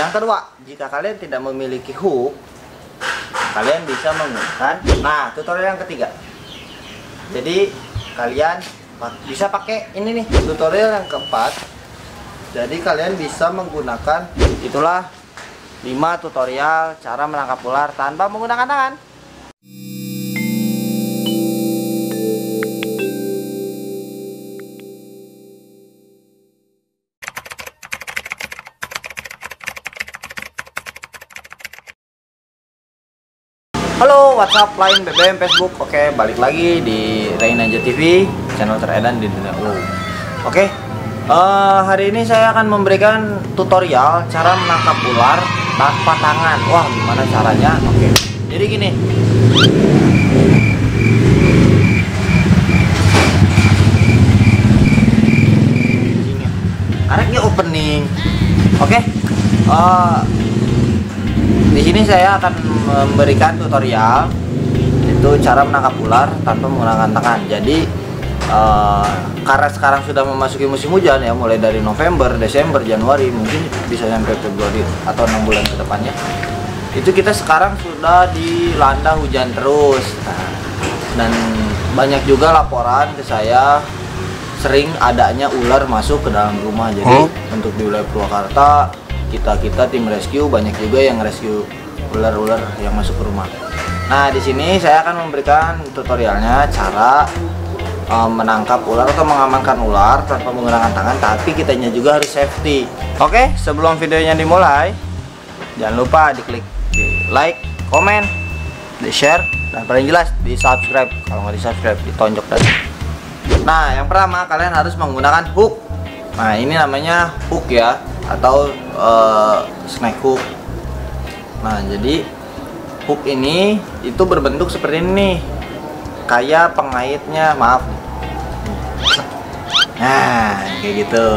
Yang kedua, jika kalian tidak memiliki hook, kalian bisa menggunakan, nah, tutorial yang ketiga. Jadi kalian bisa pakai ini nih. Tutorial yang keempat, jadi kalian bisa menggunakan, itulah 5 tutorial cara menangkap ular tanpa menggunakan tangan. Halo, WhatsApp, Line, BBM, Facebook. Oke, balik lagi di Ray Naja TV, channel teredan di dunia ULAR. Oke, hari ini saya akan memberikan tutorial cara menangkap ular tanpa tangan. Wah, gimana caranya? Oke, jadi gini. Karetnya opening. Oke, di sini saya akan memberikan tutorial itu cara menangkap ular tanpa menggunakan tangan. Jadi karena sekarang sudah memasuki musim hujan ya, mulai dari November, Desember, Januari, mungkin bisa sampai Februari atau 6 bulan ke depannya. Itu kita sekarang sudah dilanda hujan terus. Nah, dan banyak juga laporan ke saya sering adanya ular masuk ke dalam rumah. Jadi untuk di wilayah Purwakarta, kita tim rescue banyak juga yang rescue ular-ular yang masuk ke rumah. Nah, di sini saya akan memberikan tutorialnya cara menangkap ular atau mengamankan ular tanpa menggunakan tangan, tapi kitanya juga harus safety. Oke, sebelum videonya dimulai, jangan lupa diklik di like, komen, di share, dan paling jelas di subscribe. Kalau nggak di subscribe, ditonjok tadi. Nah, yang pertama kalian harus menggunakan hook. Nah, ini namanya hook ya, atau snake hook. Nah, jadi hook ini itu berbentuk seperti ini, kayak pengaitnya, maaf. Nah, kayak gitu.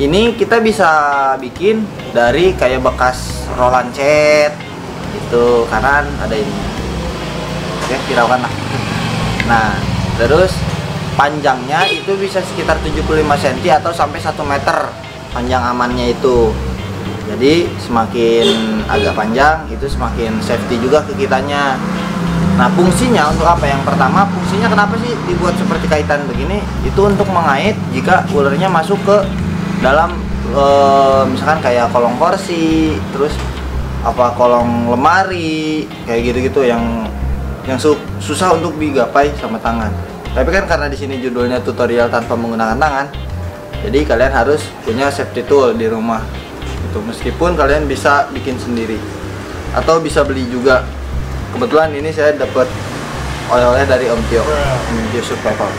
Ini kita bisa bikin dari kayak bekas rolan cat gitu, kanan ada ini. Oke, viralkan lah. Nah, terus panjangnya itu bisa sekitar 75 cm atau sampai 1 meter. Panjang amannya itu, jadi semakin agak panjang itu semakin safety juga ke kitanya. Nah, fungsinya untuk apa? Yang pertama, fungsinya kenapa sih dibuat seperti kaitan begini? Itu untuk mengait jika ularnya masuk ke dalam misalkan kayak kolong kursi, terus apa kolong lemari, kayak gitu-gitu yang susah untuk digapai sama tangan. Tapi kan karena di sini judulnya tutorial tanpa menggunakan tangan, jadi kalian harus punya safety tool di rumah itu, meskipun kalian bisa bikin sendiri atau bisa beli juga. Kebetulan ini saya dapat oleh-oleh dari Om Tio, Survival.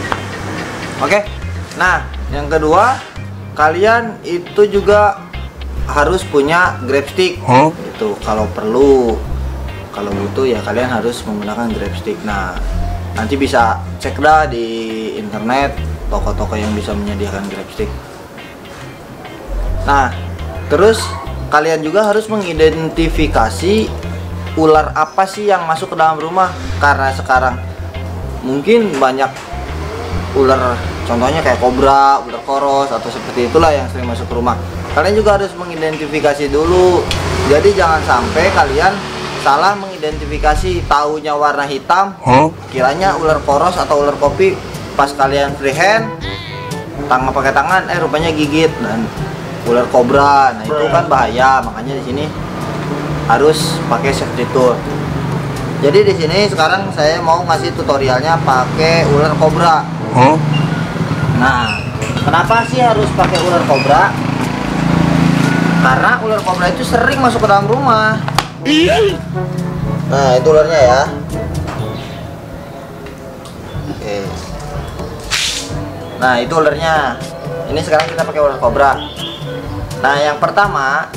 Oke, nah yang kedua, kalian itu juga harus punya grab stick. Itu kalau perlu, kalau butuh ya kalian harus menggunakan grab stick. Nah, nanti bisa cek dah di internet toko-toko yang bisa menyediakan grab stick. Nah, terus kalian juga harus mengidentifikasi ular apa sih yang masuk ke dalam rumah, karena sekarang mungkin banyak ular, contohnya kayak kobra, ular koros atau seperti itulah yang sering masuk ke rumah. Kalian juga harus mengidentifikasi dulu. Jadi jangan sampai kalian salah mengidentifikasi, taunya warna hitam, kiranya ular koros atau ular kopi. Pas kalian freehand pakai tangan, rupanya gigit dan ular kobra. Nah, itu kan bahaya, makanya di sini harus pakai safety tool. Jadi di sini sekarang saya mau ngasih tutorialnya pakai ular kobra. Nah, kenapa sih harus pakai ular kobra? Karena ular kobra itu sering masuk ke dalam rumah. Nah, itu ularnya ya. Oke. Nah, itu ularnya. Ini sekarang kita pakai ular kobra. Nah, yang pertama,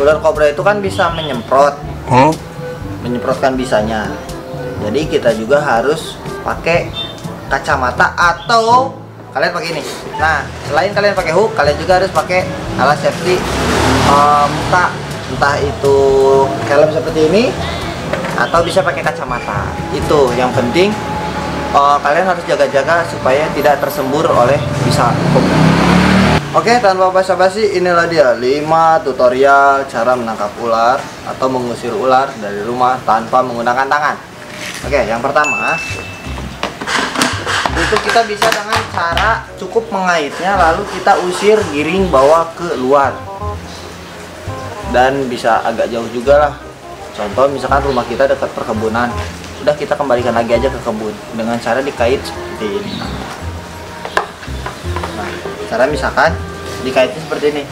ular kobra itu kan bisa menyemprot, menyemprotkan bisanya. Jadi kita juga harus pakai kacamata atau kalian pakai ini. Nah, selain kalian pakai hook, kalian juga harus pakai alas safety muka, entah itu helm seperti ini atau bisa pakai kacamata. Itu yang penting. Kalian harus jaga-jaga supaya tidak tersembur oleh bisa kobra. Oke, tanpa basa-basi, inilah dia 5 tutorial cara menangkap ular atau mengusir ular dari rumah tanpa menggunakan tangan. Oke, yang pertama itu kita bisa dengan cara cukup mengaitnya, lalu kita usir giring bawah keluar, dan bisa agak jauh juga lah. Contoh misalkan rumah kita dekat perkebunan, udah kita kembalikan lagi aja ke kebun dengan cara dikait seperti ini. Cara misalkan dikaitnya seperti ini.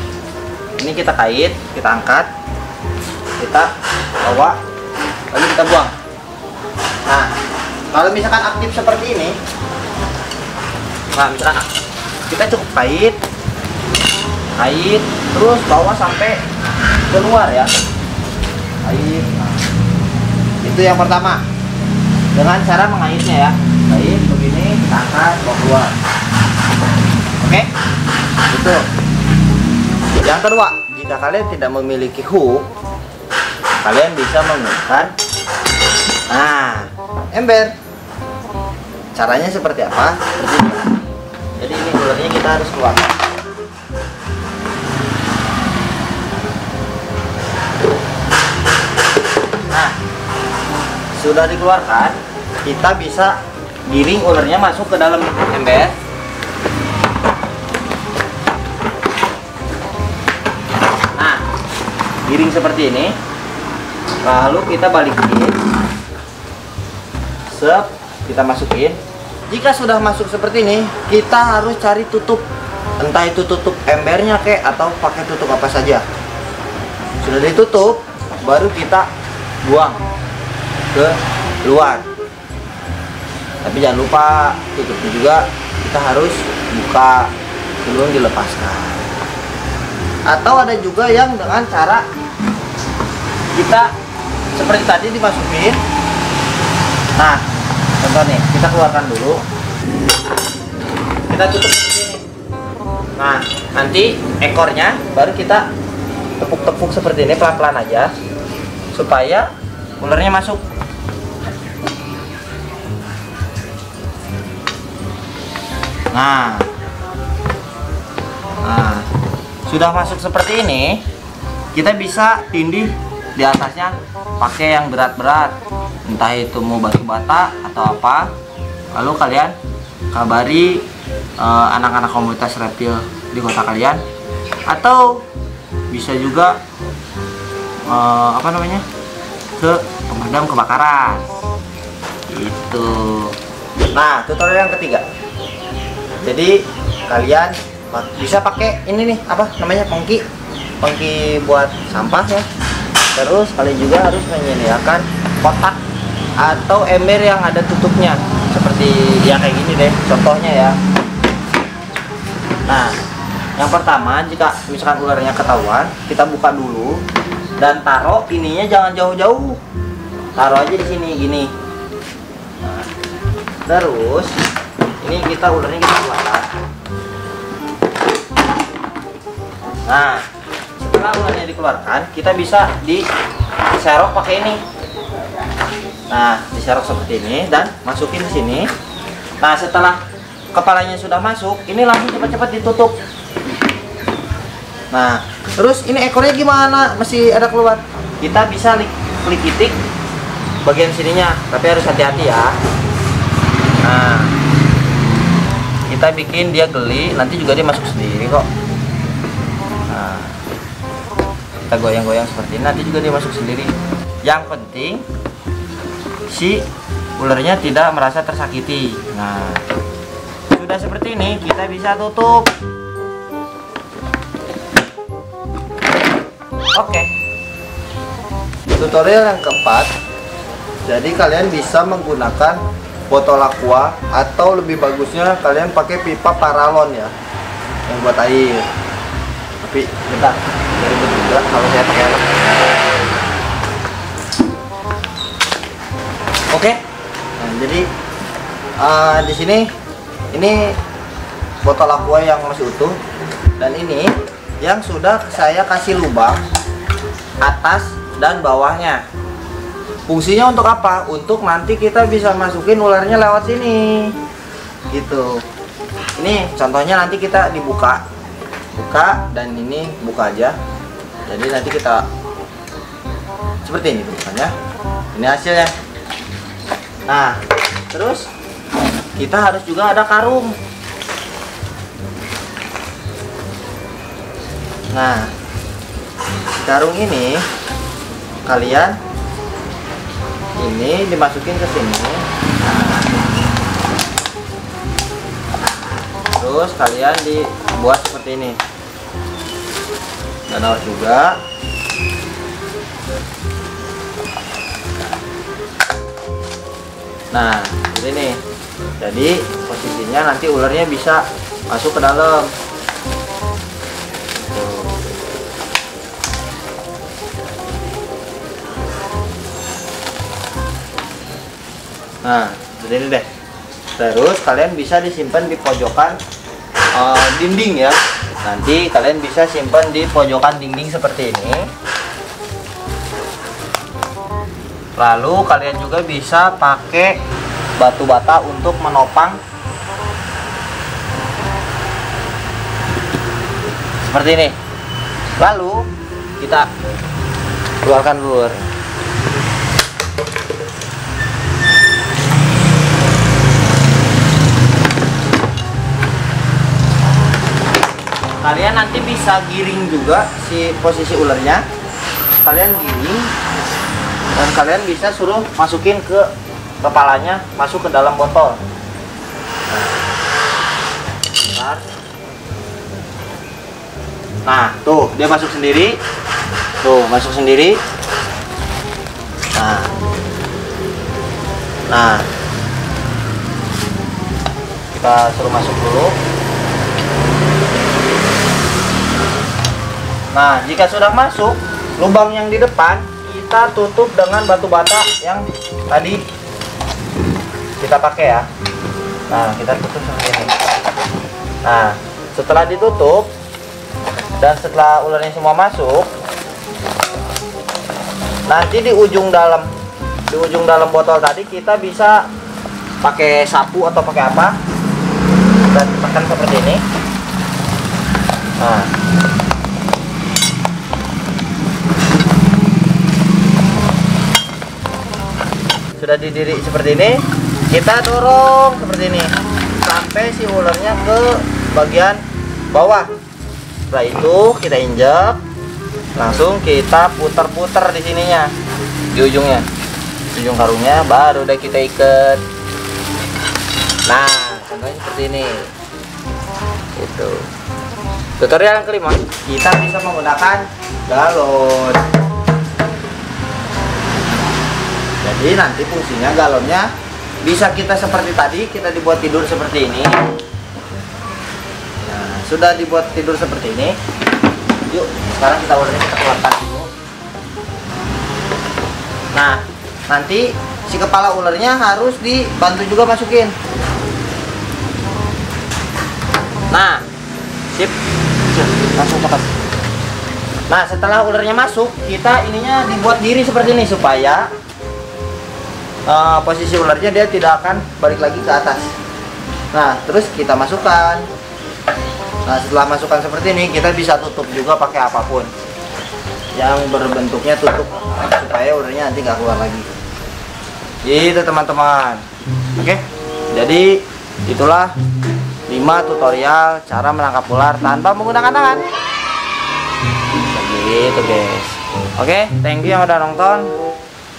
Ini kita kait, kita angkat, kita bawa, lalu kita buang. Nah, kalau misalkan aktif seperti ini, nah misalkan kita cukup kait, terus bawa sampai keluar ya. Kait. Nah, itu yang pertama. Dengan cara mengaitnya ya. Kait begini, kita angkat, bawa keluar. Oke, itu. Yang kedua, jika kalian tidak memiliki hook, kalian bisa menggunakan ember. Caranya seperti apa? Jadi ini ularnya kita harus keluarkan. Nah, sudah dikeluarkan, kita bisa giring ularnya masuk ke dalam ember. Giring seperti ini, lalu kita balikin, kita masukin. Jika sudah masuk seperti ini, kita harus cari tutup, entah itu tutup embernya kek atau pakai tutup apa saja. Sudah ditutup, baru kita buang ke luar. Tapi jangan lupa tutupnya juga kita harus buka sebelum dilepaskan. Atau ada juga yang dengan cara kita seperti tadi dimasukin. Nah, contoh nih, kita keluarkan dulu, kita tutup ini. Nah, nanti ekornya baru kita tepuk-tepuk seperti ini, pelan-pelan aja supaya ularnya masuk. Nah, sudah masuk seperti ini, kita bisa tindih di atasnya pakai yang berat-berat, entah itu mau batu bata atau apa. Lalu kalian kabari anak-anak komunitas reptil di kota kalian, atau bisa juga ke pemadam kebakaran itu. Nah, tutorial yang ketiga, jadi kalian bisa pakai ini nih, apa namanya, pengki buat sampah ya. Terus kalian juga harus menyediakan kotak atau ember yang ada tutupnya seperti ya kayak gini deh contohnya ya. Nah, yang pertama, jika misalkan ularnya ketahuan, kita buka dulu dan taruh ininya, jangan jauh-jauh, taruh aja di sini gini. Nah, terus ini kita ularnya kita keluarkan. Nah, setelah ularnya dikeluarkan, kita bisa diserok pakai ini. Nah, diserok seperti ini dan masukin ke sini. Nah, setelah kepalanya sudah masuk, ini langsung cepat-cepat ditutup. Nah, terus ini ekornya gimana? Masih ada keluar. Kita bisa klik-klik bagian sininya, tapi harus hati-hati ya. Nah, kita bikin dia geli, nanti juga dia masuk sendiri kok. Nah, kita goyang-goyang seperti ini, nanti juga dia masuk sendiri. Yang penting si ularnya tidak merasa tersakiti. Nah, sudah seperti ini, kita bisa tutup. Oke. Tutorial yang keempat, jadi kalian bisa menggunakan botol aqua, atau lebih bagusnya kalian pakai pipa paralon ya, yang buat air. Tapi bentar, dari juga kalau saya pakai helm. Oke. Nah, jadi di sini ini botol aqua yang masih utuh, dan ini yang sudah saya kasih lubang atas dan bawahnya. Fungsinya untuk apa? Untuk nanti kita bisa masukin ularnya lewat sini. Gitu. Ini contohnya nanti kita dibuka. buka dan ini buka aja. Jadi nanti kita seperti ini bentukannya. Ini hasilnya. Nah, terus kita harus juga ada karung. Nah, karung ini kalian ini dimasukin ke sini. Nah, terus kalian dibuat seperti ini. Dan harus juga nah, seperti ini. Jadi posisinya nanti ularnya bisa masuk ke dalam. Nah, seperti ini deh. Terus kalian bisa disimpan di pojokan dinding ya. Nanti kalian bisa simpan di pojokan dinding seperti ini. Lalu kalian juga bisa pakai batu bata untuk menopang seperti ini. Lalu kita keluarkan lur. Kalian nanti bisa giring juga si posisi ularnya. Kalian giring dan kalian bisa suruh masukin ke kepalanya, masuk ke dalam botol. Nah, tuh dia masuk sendiri. Tuh, masuk sendiri. Nah. Kita suruh masuk dulu. Nah, jika sudah masuk, lubang yang di depan kita tutup dengan batu bata yang tadi kita pakai ya. Nah, kita tutup seperti ini. Nah, setelah ditutup dan setelah ularnya semua masuk, nanti di ujung dalam botol tadi kita bisa pakai sapu atau pakai apa dan tekan seperti ini. Nah, sudah didiri seperti ini, kita dorong seperti ini sampai si ularnya ke bagian bawah. Setelah itu kita injak, langsung kita putar-putar di sininya, di ujungnya, di ujung karungnya, baru udah kita ikat. Nah, contohnya seperti ini. Itu tutorial yang kelima, kita bisa menggunakan galon. Jadi nanti fungsinya galonnya bisa kita seperti tadi, kita dibuat tidur seperti ini. Nah, sudah dibuat tidur seperti ini. Yuk, sekarang kita keluarkan dulu. Nah, nanti si kepala ularnya harus dibantu juga masukin. Nah, sip. Langsung tekan. Nah, setelah ularnya masuk, kita ininya dibuat diri seperti ini supaya posisi ularnya dia tidak akan balik lagi ke atas. Nah, terus kita masukkan. Nah, setelah masukkan seperti ini, kita bisa tutup juga pakai apapun yang berbentuknya tutup supaya ularnya nanti nggak keluar lagi. Gitu teman-teman. Oke, jadi itulah 5 tutorial cara menangkap ular tanpa menggunakan tangan. Begitu guys. Oke, thank you yang udah nonton.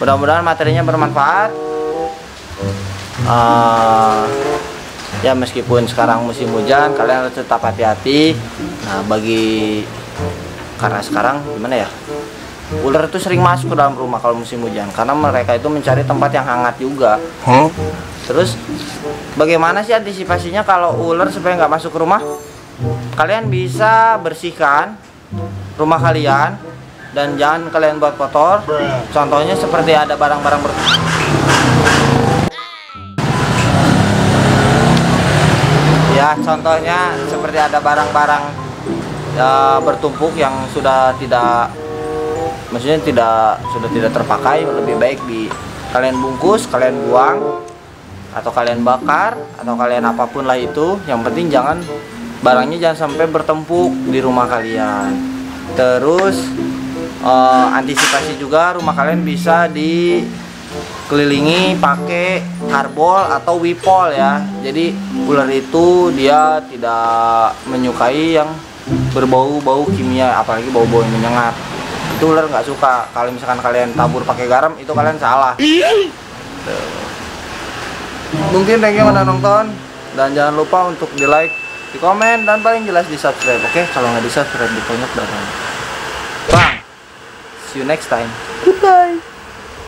Mudah-mudahan materinya bermanfaat. Ya, meskipun sekarang musim hujan, kalian harus tetap hati-hati. Nah, karena sekarang gimana ya, ular itu sering masuk ke dalam rumah kalau musim hujan, karena mereka itu mencari tempat yang hangat juga. Terus bagaimana sih antisipasinya kalau ular supaya nggak masuk ke rumah? Kalian bisa bersihkan rumah kalian dan jangan kalian buat kotor. Contohnya seperti ada barang-barang bertumpuk yang sudah tidak terpakai. Lebih baik kalian bungkus, kalian buang, atau kalian bakar, atau kalian apapun lah itu. Yang penting jangan barangnya jangan sampai bertempuk di rumah kalian. Terus antisipasi juga rumah kalian bisa dikelilingi pakai harbol atau wipol ya. Jadi ular itu dia tidak menyukai yang berbau-bau kimia, apalagi bau-bau yang menyengat. Itu ular nggak suka. Kalau misalkan kalian tabur pakai garam, itu kalian salah. Mungkin thank you udah nonton, dan jangan lupa untuk di like, di komen, dan paling jelas di subscribe. Oke, kalau nggak di subscribe, di konyol. Bang, see you next time.